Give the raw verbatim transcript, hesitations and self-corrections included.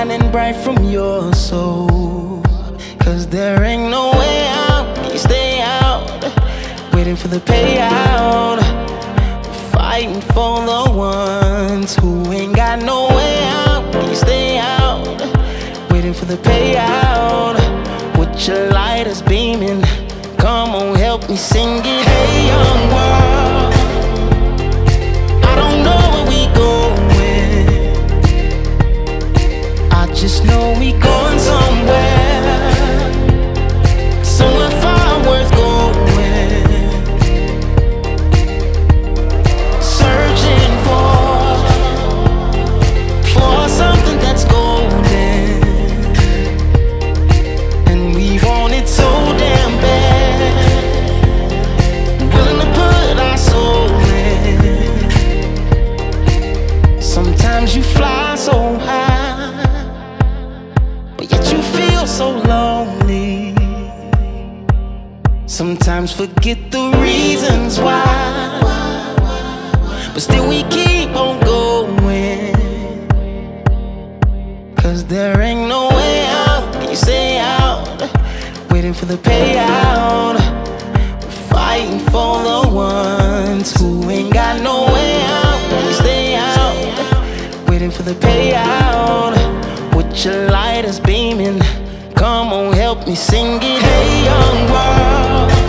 shining bright from your soul. Cause there ain't no way out, you stay out, waiting for the payout, fighting for the ones who ain't got no way out, you stay out, waiting for the payout. With your light is beaming, come on, help me sing it. Hey young world, I don't know where we going, I just know we going somewhere, somewhere far worth going, searching for, for something that's golden, and we want it so damn bad. Sometimes you fly so high, but yet you feel so lonely. Sometimes forget the reasons why, but still we keep on going. Cause there ain't no way out, you stay out, waiting for the payout, fighting for the ones who ain't got no way out, you stay out, waiting for the payout. With your light is beaming, come on, help me sing it. Hey young world,